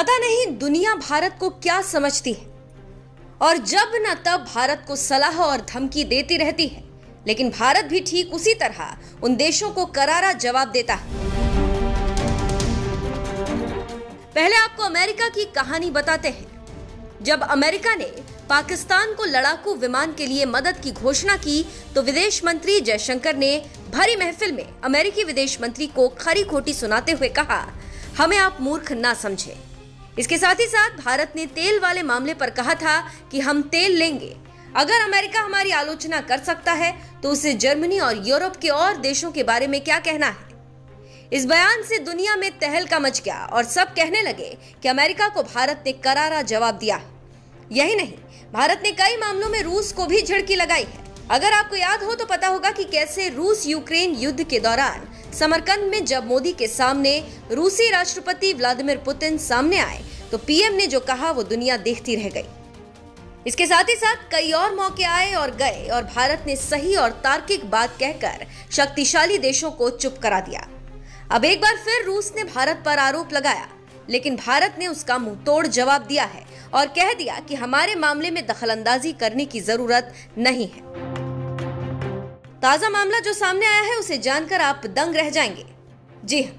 पता नहीं दुनिया भारत को क्या समझती है और जब न तब भारत को सलाह और धमकी देती रहती है, लेकिन भारत भी ठीक उसी तरह उन देशों को करारा जवाब देता है। पहले आपको अमेरिका की कहानी बताते हैं। जब अमेरिका ने पाकिस्तान को लड़ाकू विमान के लिए मदद की घोषणा की तो विदेश मंत्री जयशंकर ने भरी महफिल में अमेरिकी विदेश मंत्री को खरी खोटी सुनाते हुए कहा, हमें आप मूर्ख ना समझें। इसके साथ ही साथ भारत ने तेल वाले मामले पर कहा था कि हम तेल लेंगे, अगर अमेरिका हमारी आलोचना कर सकता है तो उसे जर्मनी और यूरोप के और देशों के बारे में क्या कहना है। इस बयान से दुनिया में तहलका मच गया और सब कहने लगे कि अमेरिका को भारत ने करारा जवाब दिया। यही नहीं, भारत ने कई मामलों में रूस को भी झड़की लगाई है। अगर आपको याद हो तो पता होगा कि कैसे रूस यूक्रेन युद्ध के दौरान समरकंद में जब मोदी के सामने रूसी राष्ट्रपति व्लादिमीर पुतिन सामने आए तो पीएम ने जो कहा वो दुनिया देखती रह गई। इसके साथ ही साथ कई और मौके आए और गए और भारत ने सही और तार्किक बात कहकर शक्तिशाली देशों को चुप करा दिया। अब एक बार फिर रूस ने भारत पर आरोप लगाया, लेकिन भारत ने उसका मुंहतोड़ जवाब दिया है और कह दिया कि हमारे मामले में दखलंदाजी करने की जरूरत नहीं है। ताजा मामला जो सामने आया है उसे जानकर आप दंग रह जाएंगे। जी हां,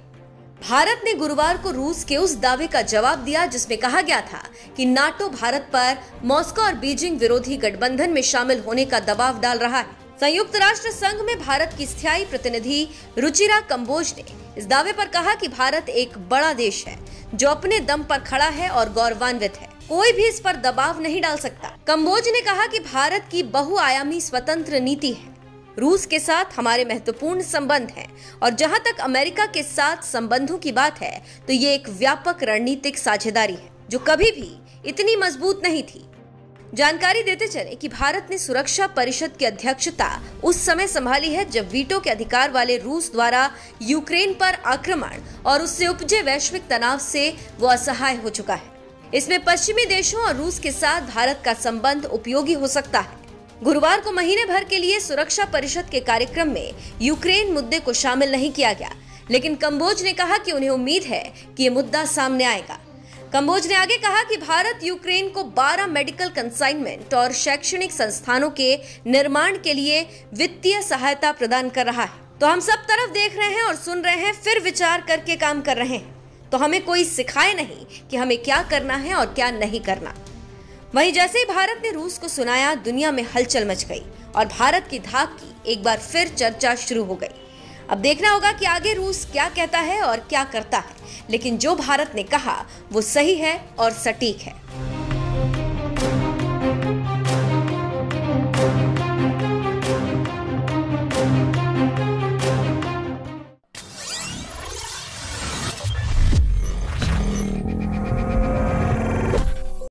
भारत ने गुरुवार को रूस के उस दावे का जवाब दिया जिसमें कहा गया था कि नाटो भारत पर मॉस्को और बीजिंग विरोधी गठबंधन में शामिल होने का दबाव डाल रहा है। संयुक्त राष्ट्र संघ में भारत की स्थायी प्रतिनिधि रुचिरा कंबोज ने इस दावे पर कहा कि भारत एक बड़ा देश है जो अपने दम पर खड़ा है और गौरवान्वित है, कोई भी इस पर दबाव नहीं डाल सकता। कंबोज ने कहा कि भारत की बहुआयामी स्वतंत्र नीति है, रूस के साथ हमारे महत्वपूर्ण संबंध हैं और जहां तक अमेरिका के साथ संबंधों की बात है तो ये एक व्यापक रणनीतिक साझेदारी है जो कभी भी इतनी मजबूत नहीं थी। जानकारी देते चले कि भारत ने सुरक्षा परिषद की अध्यक्षता उस समय संभाली है जब वीटो के अधिकार वाले रूस द्वारा यूक्रेन पर आक्रमण और उससे उपजे वैश्विक तनाव से वो असहाय हो चुका है। इसमें पश्चिमी देशों और रूस के साथ भारत का संबंध उपयोगी हो सकता है। गुरुवार को महीने भर के लिए सुरक्षा परिषद के कार्यक्रम में यूक्रेन मुद्दे को शामिल नहीं किया गया, लेकिन कंबोज ने कहा कि उन्हें उम्मीद है कि ये मुद्दा सामने आएगा। कंबोज ने आगे कहा कि भारत यूक्रेन को 12 मेडिकल कंसाइनमेंट और शैक्षणिक संस्थानों के निर्माण के लिए वित्तीय सहायता प्रदान कर रहा है। तो हम सब तरफ देख रहे हैं और सुन रहे हैं, फिर विचार करके काम कर रहे हैं, तो हमें कोई सिखाए नहीं कि हमें क्या करना है और क्या नहीं करना। वहीं जैसे ही भारत ने रूस को सुनाया दुनिया में हलचल मच गई और भारत की धाक की एक बार फिर चर्चा शुरू हो गई। अब देखना होगा कि आगे रूस क्या कहता है और क्या करता है, लेकिन जो भारत ने कहा वो सही है और सटीक है।